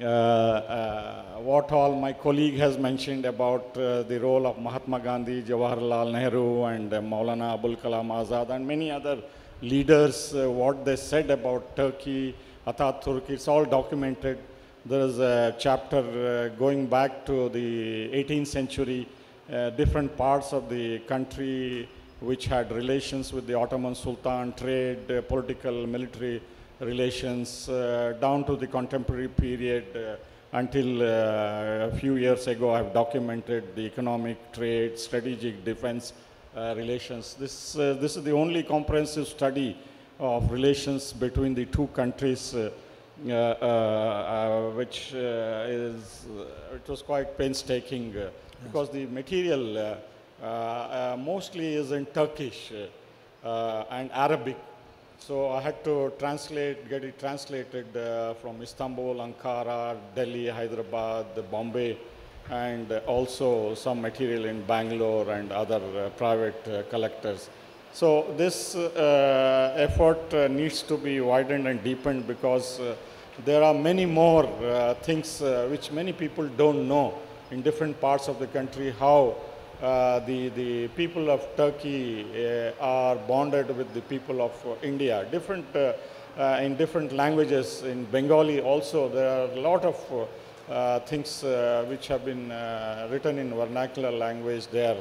Uh, uh, what all my colleague has mentioned about uh, the role of Mahatma Gandhi, Jawaharlal Nehru, and uh, Maulana Abul Kalam Azad, and many other leaders, uh, what they said about Turkey, Atatürk, it's all documented. There is a chapter uh, going back to the eighteenth century, uh, different parts of the country which had relations with the Ottoman Sultan, trade, uh, political, military relations, uh, down to the contemporary period uh, until uh, a few years ago. I've documented the economic, trade, strategic, defense uh, relations. This, uh, this is the only comprehensive study of relations between the two countries, uh, uh, uh, which uh, is, uh, it was quite painstaking uh, yes. because the material uh, uh, uh, mostly is in Turkish uh, uh, and Arabic. So I had to translate, get it translated uh, from Istanbul, Ankara, Delhi, Hyderabad, Bombay, and also some material in Bangalore and other uh, private uh, collectors. So this uh, effort uh, needs to be widened and deepened, because uh, there are many more uh, things uh, which many people don't know in different parts of the country, how uh, the, the people of Turkey uh, are bonded with the people of uh, India. Different, uh, uh, in different languages, in Bengali also, there are a lot of uh, things uh, which have been uh, written in vernacular language there.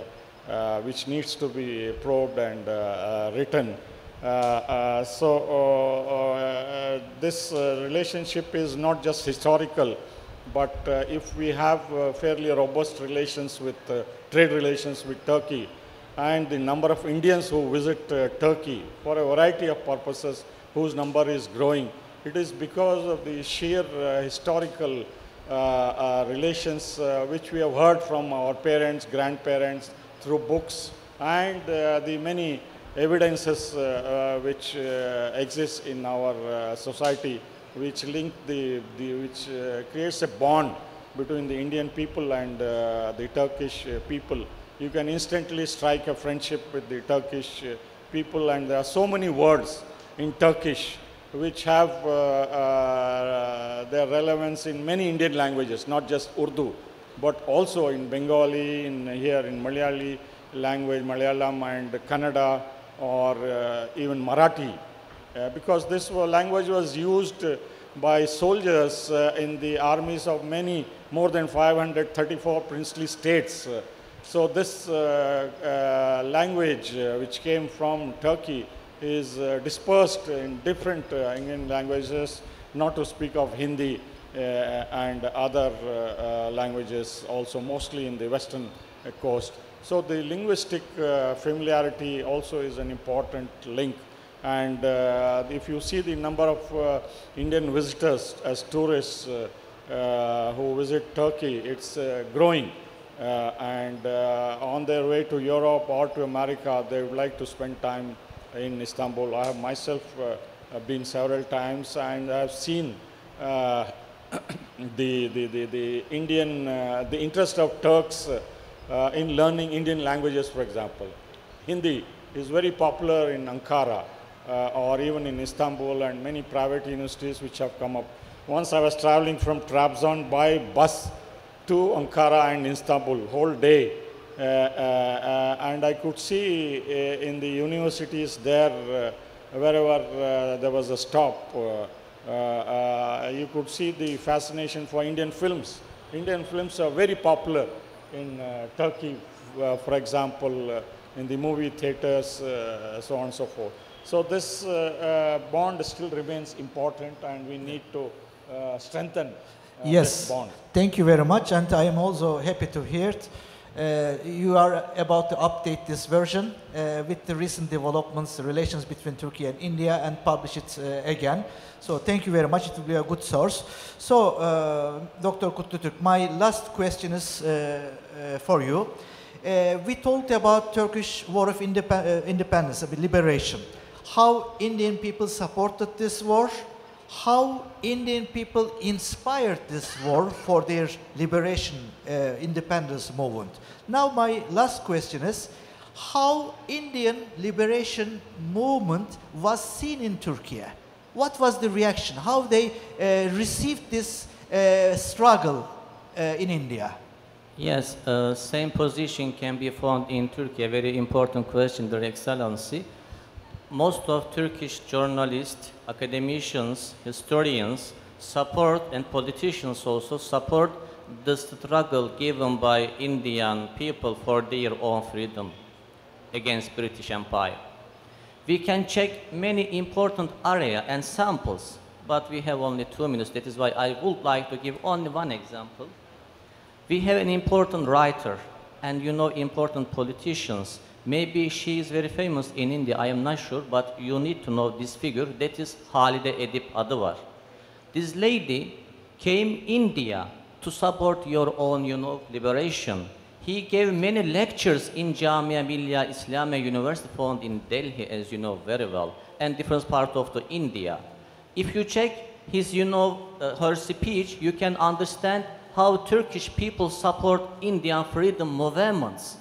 Uh, which needs to be probed and uh, uh, written. Uh, uh, so uh, uh, this uh, relationship is not just historical, but uh, if we have uh, fairly robust relations with uh, trade relations with Turkey, and the number of Indians who visit uh, Turkey for a variety of purposes, whose number is growing, it is because of the sheer uh, historical uh, uh, relations uh, which we have heard from our parents, grandparents, through books, and uh, the many evidences uh, uh, which uh, exist in our uh, society, which link the, the which uh, creates a bond between the Indian people and uh, the Turkish uh, people. You can instantly strike a friendship with the Turkish uh, people, and there are so many words in Turkish which have uh, uh, their relevance in many Indian languages, not just Urdu, but also in Bengali, in here in Malayali language, Malayalam, and Kannada, or uh, even Marathi, uh, because this language was used by soldiers uh, in the armies of many, more than five hundred thirty-four princely states. So this uh, uh, language uh, which came from Turkey is uh, dispersed in different uh, Indian languages, not to speak of Hindi uh, and other uh, uh, languages also, mostly in the western uh, coast. So the linguistic uh, familiarity also is an important link. And uh, if you see the number of uh, Indian visitors as tourists uh, uh, who visit Turkey, it's uh, growing. Uh, and uh, on their way to Europe or to America, they would like to spend time in Istanbul. I have myself uh, been several times, and I have seen uh, the, the, the, the Indian, uh, the interest of Turks uh, in learning Indian languages, for example. Hindi is very popular in Ankara uh, or even in Istanbul, and many private universities which have come up. Once I was traveling from Trabzon by bus to Ankara and Istanbul, whole day, uh, uh, uh, and I could see uh, in the universities there, uh, wherever uh, there was a stop, uh, uh, uh, you could see the fascination for Indian films. Indian films are very popular in uh, Turkey, uh, for example, uh, in the movie theaters, uh, so on and so forth. So this uh, uh, bond still remains important, and we need to uh, strengthen. Uh, yes, thank you very much, and I am also happy to hear it. Uh, you are about to update this version uh, with the recent developments, the relations between Turkey and India, and publish it uh, again. So thank you very much, it will be a good source. So, uh, Doctor Kutlutürk, my last question is uh, uh, for you. Uh, we talked about Turkish War of indep uh, Independence, liberation, how Indian people supported this war, how Indian people inspired this war for their liberation, uh, independence movement. Now my last question is, how Indian liberation movement was seen in Turkey? What was the reaction? How they uh, received this uh, struggle uh, in India? Yes, uh, same position can be found in Turkey. A very important question, Your Excellency. Most of Turkish journalists, academicians, historians support, and politicians also support the struggle given by Indian people for their own freedom against British Empire. We can check many important areas and samples, but we have only two minutes. That is why I would like to give only one example. We have an important writer, and you know important politicians. Maybe she is very famous in India, I am not sure, but you need to know this figure. That is Halide Edib Adıvar. This lady came India to support your own, you know, liberation. He gave many lectures in Jamia Millia Islamia University found in Delhi, as you know very well, and different parts of the India. If you check his, you know, uh, her speech, you can understand how Turkish people support Indian freedom movements.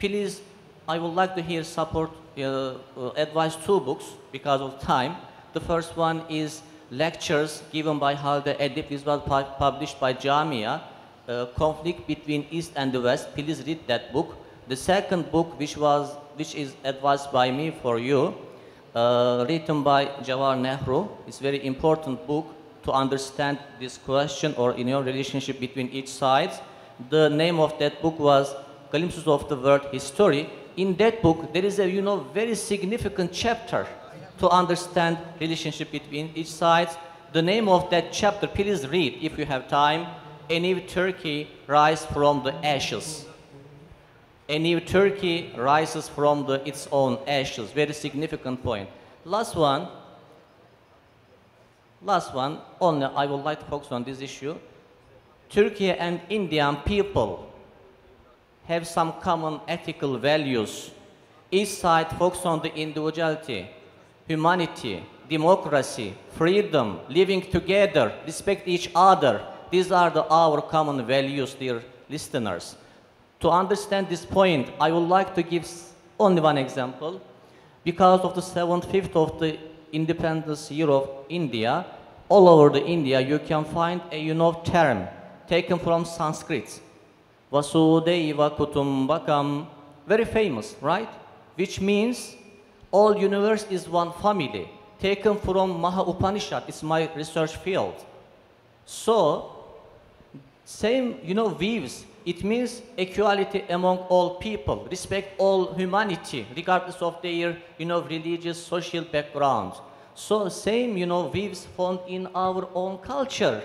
Please, I would like to hear support, uh, advice two books because of time. The first one is Lectures given by Halide Edip. This was pu published by Jamia, uh, Conflict Between East and the West. Please read that book. The second book, which, was, which is advised by me for you, uh, written by Jawaharlal Nehru. It's a very important book to understand this question or in your relationship between each side. The name of that book was Glimpses of the World History. In that book, there is a, you know, very significant chapter to understand relationship between each side. The name of that chapter, please read if you have time. A New Turkey Rises from the Ashes. A New Turkey Rises from the, its own ashes. Very significant point. Last one, Last one, only I would like to focus on this issue. Turkey and Indian people have some common ethical values. Each side focuses on the individuality, humanity, democracy, freedom, living together, respect each other. These are the, our common values, dear listeners. To understand this point, I would like to give only one example. Because of the seventy-fifth of the Independence Year of India, all over the India you can find a you know term taken from Sanskrit, Vasudeva Kutumbakam, very famous, right? Which means all universe is one family, taken from Maha Upanishad. It's my research field. So same you know views. It means equality among all people, respect all humanity, regardless of their, you know, religious, social background. So same, you know, views found in our own culture.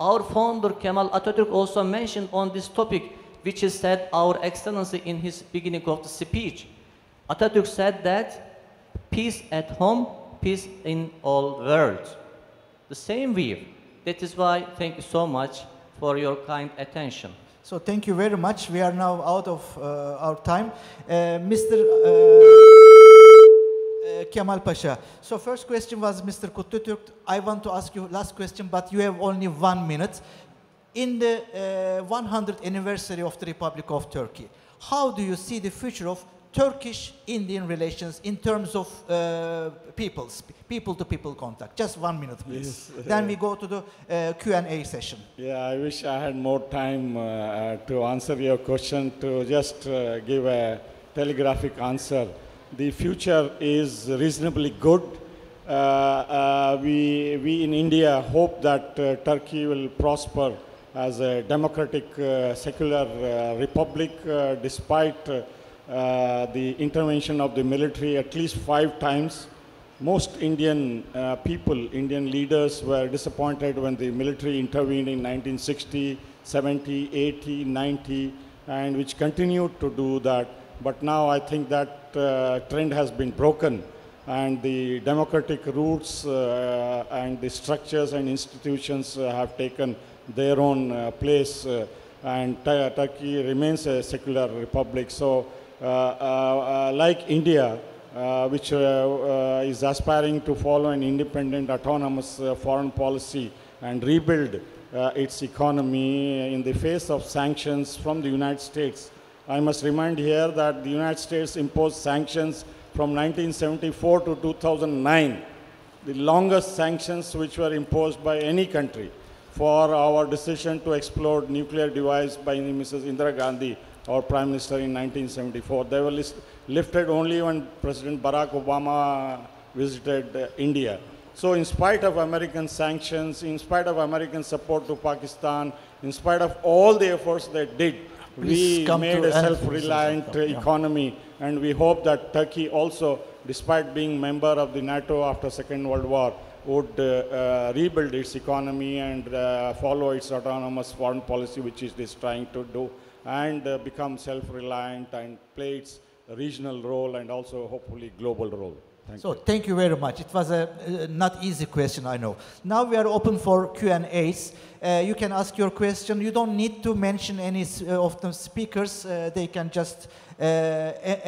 Our founder Kemal Atatürk also mentioned on this topic, which is said our excellency in his beginning of the speech. Atatürk said that peace at home, peace in all world. The same view. That is why thank you so much for your kind attention. So thank you very much. We are now out of uh, our time. Uh, Mister Uh, uh, Kemal Pasha. So first question was Mister Kutlutürk. I want to ask you last question, but you have only one minute. In the uh, one hundredth anniversary of the Republic of Turkey, how do you see the future of Turkish-Indian relations in terms of uh, peoples, people-to-people contact? Just one minute, please. Yes. Then we go to the uh, Q and A session. Yeah, I wish I had more time uh, to answer your question, to just uh, give a telegraphic answer. The future is reasonably good. Uh, uh, we, we in India hope that uh, Turkey will prosper as a democratic, uh, secular uh, republic, uh, despite uh, Uh, the intervention of the military at least five times. Most Indian uh, people, Indian leaders were disappointed when the military intervened in nineteen sixty, seventy, eighty, ninety, and which continued to do that. But now I think that uh, trend has been broken, and the democratic roots uh, and the structures and institutions uh, have taken their own uh, place, uh, and Turkey remains a secular republic. So, Uh, uh, uh, like India, uh, which uh, uh, is aspiring to follow an independent, autonomous uh, foreign policy and rebuild uh, its economy in the face of sanctions from the United States. I must remind here that the United States imposed sanctions from nineteen seventy-four to two thousand nine, the longest sanctions which were imposed by any country for our decision to explode nuclear device by Missus Indira Gandhi, our Prime Minister, in nineteen seventy-four. They were lifted only when President Barack Obama visited uh, India. So in spite of American sanctions, in spite of American support to Pakistan, in spite of all the efforts they did, Please we made a self-reliant yeah. economy, and we hope that Turkey also, despite being member of the NATO after Second World War, would uh, uh, rebuild its economy and uh, follow its autonomous foreign policy, which it is trying to do, and uh, become self-reliant and play its regional role and also hopefully global role. Thank so you. Thank you very much. It was a uh, not easy question, I know. Now we are open for Q and A's. Uh, you can ask your question. You don't need to mention any uh, of the speakers. Uh, they can just uh,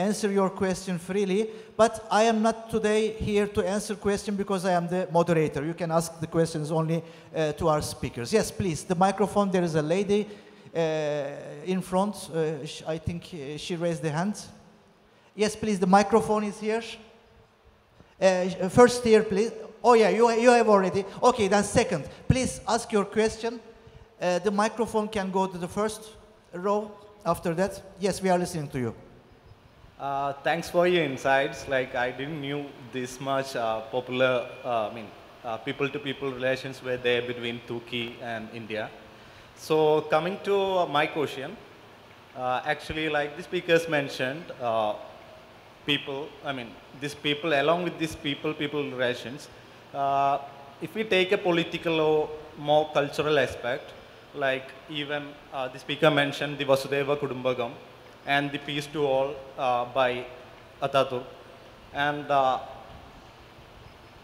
answer your question freely. But I am not today here to answer questions because I am the moderator. You can ask the questions only uh, to our speakers. Yes, please. The microphone, there is a lady Uh, in front, uh, I think uh, she raised the hand. Yes, please, the microphone is here. Uh, first here, please. Oh yeah, you, you have already. Okay, then second. Please ask your question. Uh, the microphone can go to the first row after that. Yes, we are listening to you. Uh, thanks for your insights. Like, I didn't knew this much uh, popular, uh, I mean, uh, people-to-people relations were there between Turkey and India. So coming to my question, uh, actually, like the speakers mentioned, uh, people, I mean, these people, along with these people, people relations, uh, if we take a political or more cultural aspect, like even uh, the speaker mentioned the Vasudeva Kudumbakam and the Peace to All uh, by Atatürk. And uh,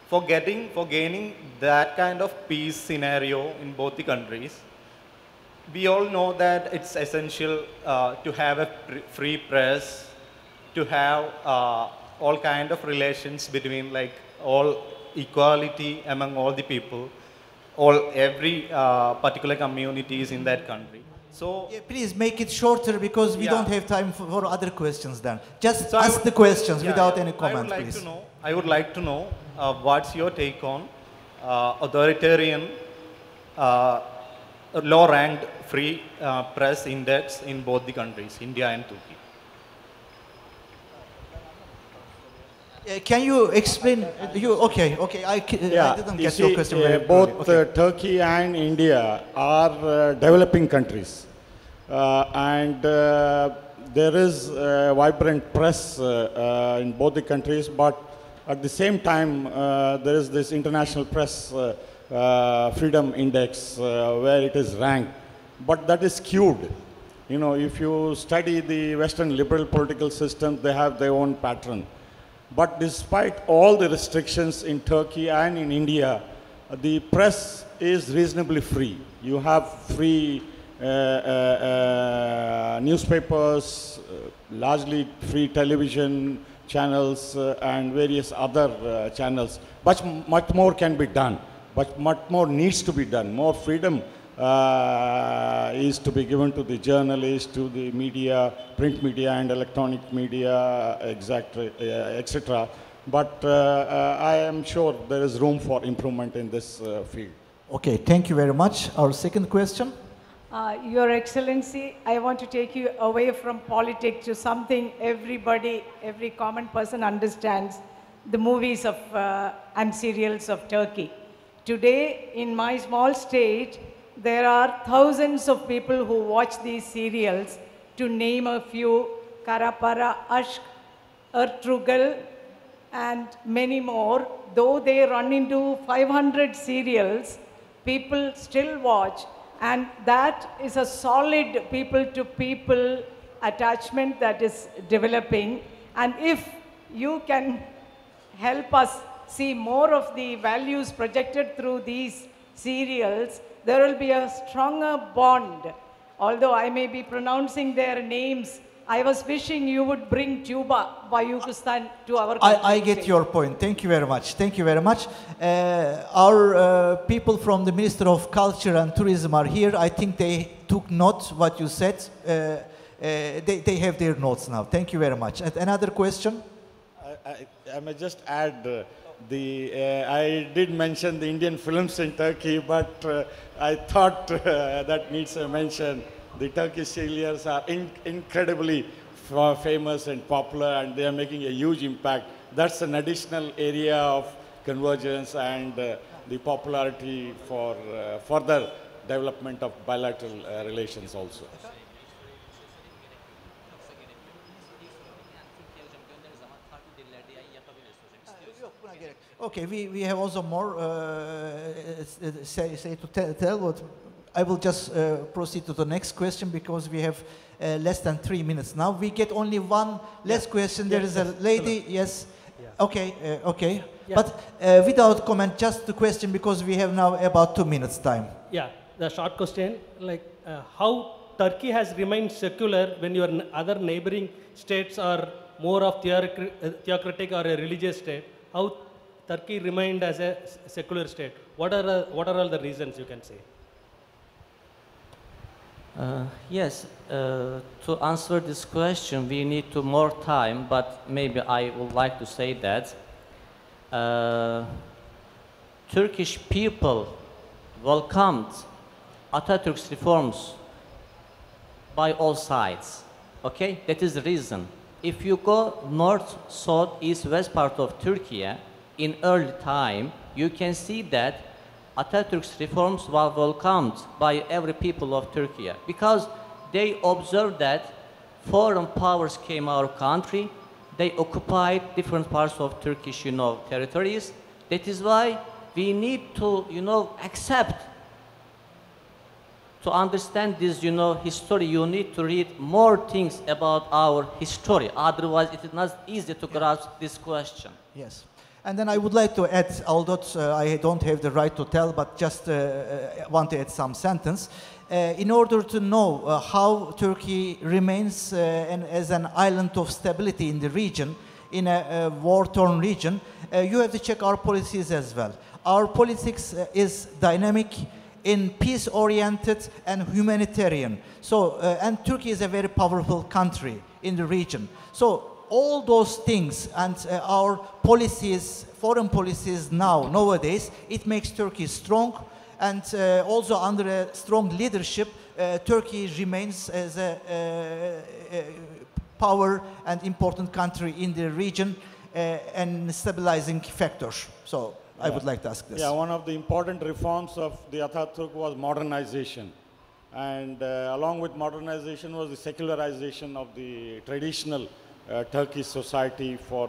for getting, for gaining that kind of peace scenario in both the countries, we all know that it's essential uh, to have a free press, to have uh, all kind of relations between, like, all equality among all the people, all every uh, particular communities in that country. So yeah, please make it shorter because we yeah. don't have time for, for other questions. Then just so ask would, the questions yeah, without yeah. any comments, I would like please. To know, I would like to know uh, what's your take on uh, authoritarian. Uh, A low-ranked free uh, press index in both the countries, India and Turkey. Uh, can you explain? Uh, you okay? Okay, I, yeah. I didn't you get see, your question. Uh, both okay. uh, Turkey and India are uh, developing countries, uh, and uh, there is a vibrant press uh, uh, in both the countries. But at the same time, uh, there is this international press. Uh, Uh, freedom index uh, where it is ranked, but that is skewed. You know, if you study the Western liberal political system, they have their own pattern. But despite all the restrictions in Turkey and in India, the press is reasonably free. You have free uh, uh, uh, newspapers, uh, largely free television channels, uh, and various other uh, channels. Much, much more can be done. But much more needs to be done. More freedom uh, is to be given to the journalists, to the media, print media and electronic media, et cetera. But uh, uh, I am sure there is room for improvement in this uh, field. Okay, thank you very much. Our second question. Uh, Your Excellency, I want to take you away from politics to something everybody, every common person understands, the movies of, uh, and serials of Turkey. Today, in my small state, there are thousands of people who watch these serials, to name a few, Karapara, Ashk, Ertuğrul, and many more. Though they run into five hundred serials, people still watch. And that is a solid people-to-people attachment that is developing. And if you can help us see more of the values projected through these serials, there will be a stronger bond. Although I may be pronouncing their names, I was wishing you would bring Cuba by Yugostan to our country. I, I get your point. Thank you very much. Thank you very much. Uh, our uh, people from the Minister of Culture and Tourism are here. I think they took note what you said. Uh, uh, they, they have their notes now. Thank you very much. And another question? I, I, I may just add... Uh, The, uh, I did mention the Indian films in Turkey, but uh, I thought uh, that needs a mention. The Turkish serials are in incredibly famous and popular, and they are making a huge impact. That's an additional area of convergence and uh, the popularity for uh, further development of bilateral uh, relations also. Okay, we, we have also more uh, say, say to tell, tell, but I will just uh, proceed to the next question because we have uh, less than three minutes now. We get only one last yeah. question. There yeah, is yes, a lady, hello. yes. Yeah. Okay, uh, okay. Yeah. But uh, without comment, just the question because we have now about two minutes time. Yeah, the short question, like uh, how Turkey has remained secular when your other neighboring states are more of theocr theocratic or a religious state. How Turkey remained as a secular state. What are, uh, what are all the reasons you can say? Uh, yes, uh, to answer this question, we need to more time, but maybe I would like to say that uh, Turkish people welcomed Atatürk's reforms by all sides. Okay, that is the reason. If you go north, south, east, west part of Turkey, in early time, you can see that Atatürk's reforms were welcomed by every people of Turkey because they observed that foreign powers came our country, they occupied different parts of Turkish, you know, territories. That is why we need to, you know, accept. To understand this, you know, history, you need to read more things about our history. Otherwise, it is not easy to grasp this question. Yes. And then I would like to add, although uh, I don't have the right to tell, but just uh, want to add some sentence. Uh, in order to know uh, how Turkey remains uh, an, as an island of stability in the region, in a, a war-torn region, uh, you have to check our policies as well. Our politics uh, is dynamic, in peace-oriented and humanitarian. So, uh, and Turkey is a very powerful country in the region. So, all those things and uh, our policies, foreign policies now, nowadays, it makes Turkey strong, and uh, also under a strong leadership, uh, Turkey remains as a, uh, a power and important country in the region uh, and stabilizing factor. So yeah. I would like to ask this. Yeah, one of the important reforms of the Atatürk was modernization. And uh, along with modernization was the secularization of the traditional Uh, Turkish society for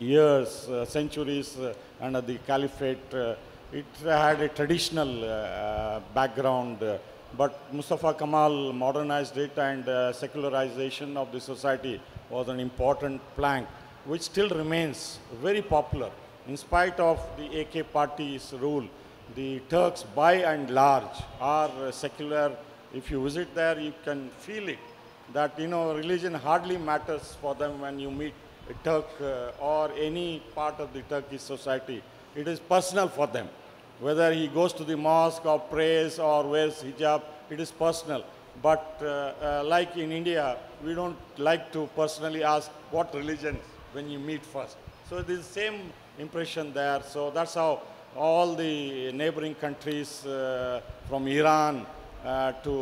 years, uh, centuries uh, under the caliphate. Uh, it had a traditional uh, background, uh, but Mustafa Kemal modernized it, and uh, secularization of the society was an important plank, which still remains very popular. In spite of the A K party's rule, the Turks by and large are uh, secular. If you visit there, you can feel it. That, you know, religion hardly matters for them when you meet a Turk uh, or any part of the Turkish society. It is personal for them. Whether he goes to the mosque or prays or wears hijab, it is personal. But uh, uh, like in India, we don't like to personally ask what religion when you meet first. So it is the same impression there. So that's how all the neighboring countries uh, from Iran, Uh, to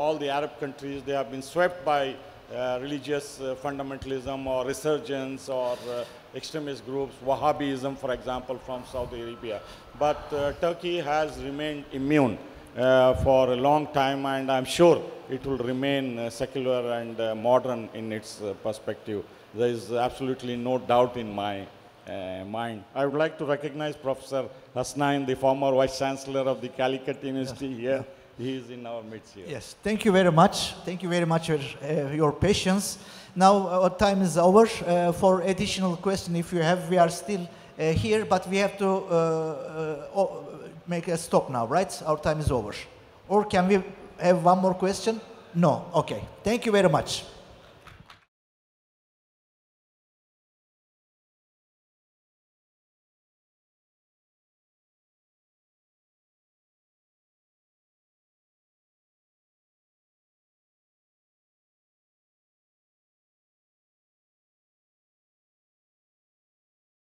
all the Arab countries, they have been swept by uh, religious uh, fundamentalism or resurgence or uh, extremist groups, Wahhabism, for example, from Saudi Arabia. But uh, Turkey has remained immune uh, for a long time, and I'm sure it will remain uh, secular and uh, modern in its uh, perspective. There is absolutely no doubt in my Uh, mind. I would like to recognize Professor Hasnain, the former Vice Chancellor of the Calicut University here. He is in our midst here. Yes, thank you very much. Thank you very much for uh, your patience. Now our time is over. Uh, for additional question, if you have, we are still uh, here, but we have to uh, uh, make a stop now, right? Our time is over. Or can we have one more question? No, okay. Thank you very much.